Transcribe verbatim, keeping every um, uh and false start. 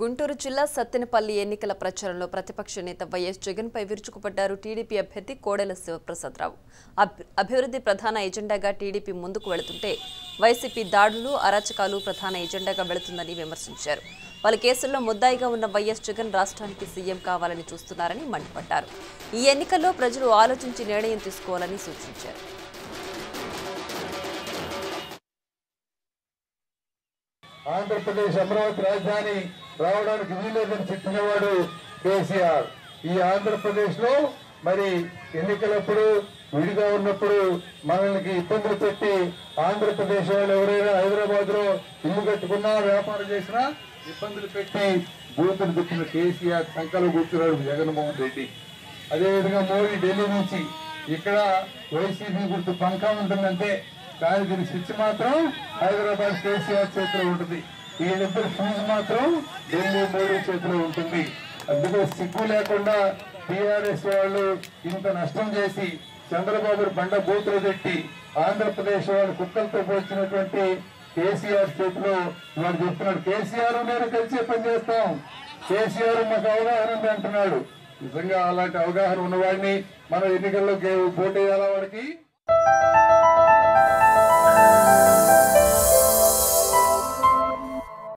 గుంటూరు జిల్లా సత్తెనపల్లి ఎన్నికల ప్రచారంలో ప్రతిపక్ష నేత వైఎస్ జగన్ పై విరుచుకుపడ్డారు టీడీపీ అభ్యర్థి కోడెల శివప్రసాద్ రావు. అభివృద్ధి ప్రధాన ఎజెండాగా టీడీపీ ముందుకు వెళుతుంటే వైసీపీ దాడులు అరాచకాలు ప్రధాన ఎజెండాగా వెళుతుందని విమర్శించారు. వాళ్ళ కేసుల్లో ముద్దాయిగా ఉన్న వైఎస్ జగన్ రాష్ట్రానికి సీఎం కావాలని చూస్తున్నారని మండిపడ్డారు. ఈ ఎన్నికల్లో ప్రజలు ఆలోచించి నిర్ణయం తీసుకోవాలని సూచించారు. ఆంధ్రప్రదేశ్ అమరావతి రాజధాని రావడానికి వీలేదని చెప్పినవాడు కేసీఆర్. ఈ ఆంధ్రప్రదేశ్లో మరి ఎన్నికలప్పుడు విడిగా ఉన్నప్పుడు మనల్ని ఇబ్బందులు పెట్టి ఆంధ్రప్రదేశ్ వాళ్ళు ఎవరైనా హైదరాబాద్లో ఇల్లు కట్టుకున్నా వ్యాపారం చేసినా ఇబ్బందులు పెట్టి బూతులు దుక్కిన కేసీఆర్ సంకలో కూర్చున్నాడు జగన్మోహన్ రెడ్డి. అదేవిధంగా మోడీ ఢిల్లీ నుంచి ఇక్కడ వైసీపీ గుర్తు పంకా ఉంటుందంటే కానీ దీని స్విచ్ మాత్రం హైదరాబాద్ కేసీఆర్ చేతిలో ఉంటుంది. వీళ్ళిద్దరు ఫీజు మాత్రం ఢిల్లీ మోడీ చేతిలో ఉంటుంది. అందుకే సిగ్గు లేకుండా టీఆర్ఎస్ వాళ్ళు ఇంత నష్టం చేసి చంద్రబాబు బండ బూతులు పెట్టి ఆంధ్రప్రదేశ్ వాళ్ళు కుక్కలతో పోల్చినటువంటి కేసీఆర్ చేతిలో వాడు చెప్తున్నాడు కేసీఆర్ నేను కలిసి పని చేస్తాం, కేసీఆర్ మాకు అవగాహన ఉంది అంటున్నాడు. నిజంగా అలాంటి అవగాహన ఉన్నవాడిని మనం ఎన్నికల్లో ఓటేయాలా వాడికి?